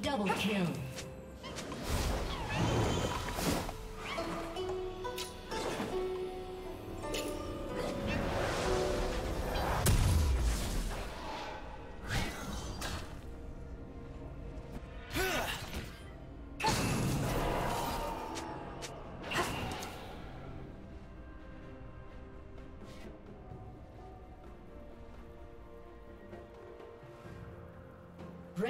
Double kill.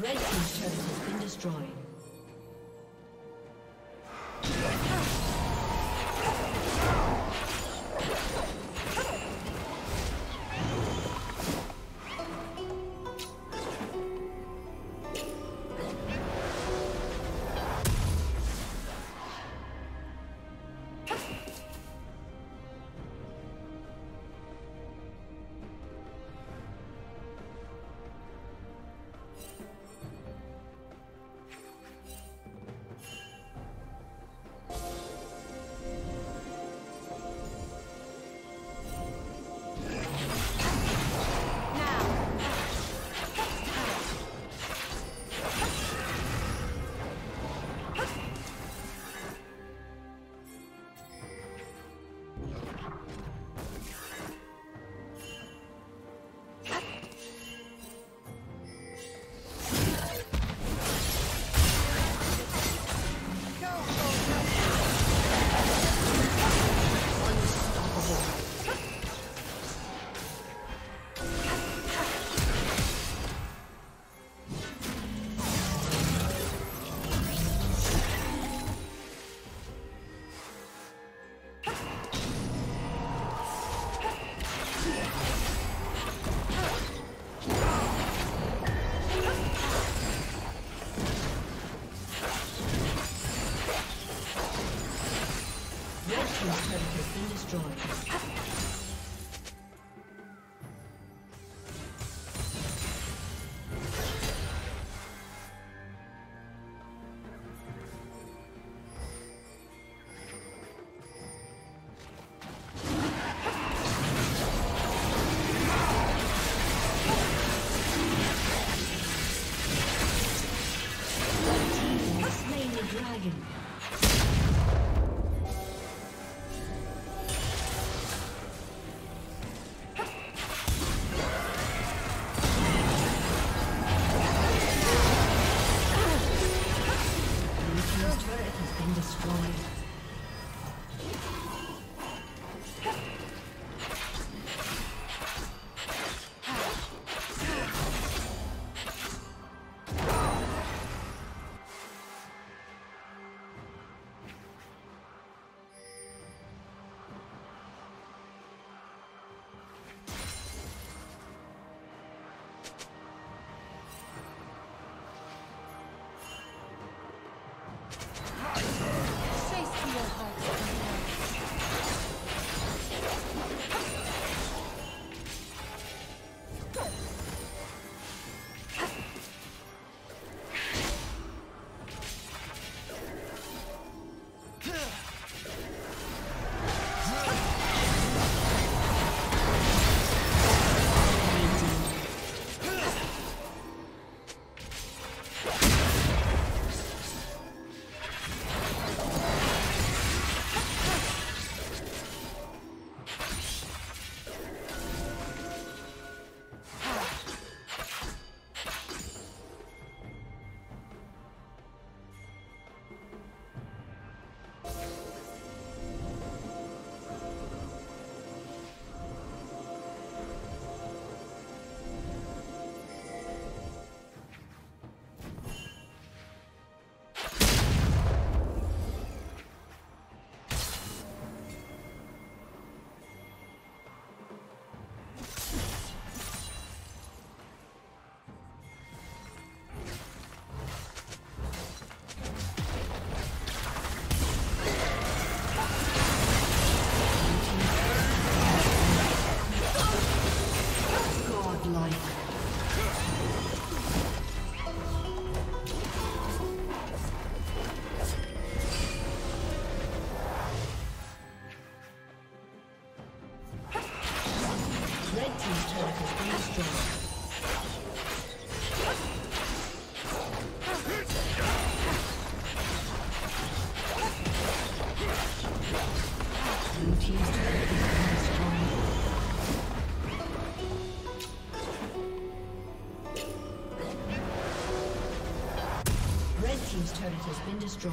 Red Team's turret has been destroyed. Face to your heart. Team's turret has been destroyed. Red team's turret has been destroyed.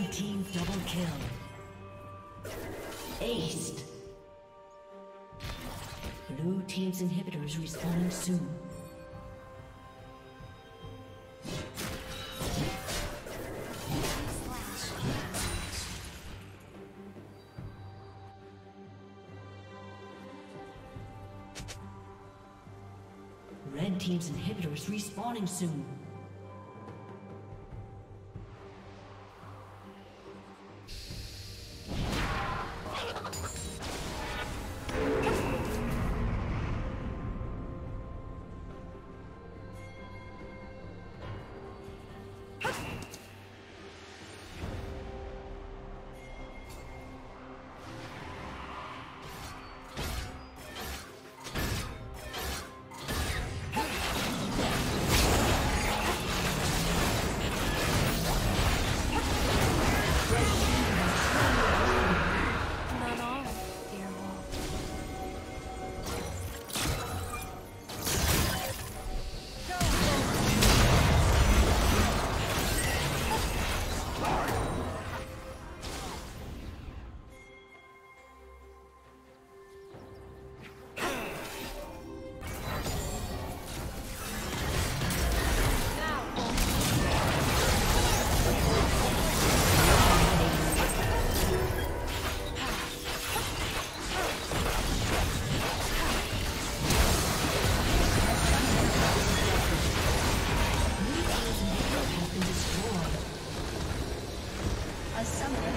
Red team double kill. Aced. Blue team's inhibitors respawning soon. Red team's inhibitors respawning soon. Some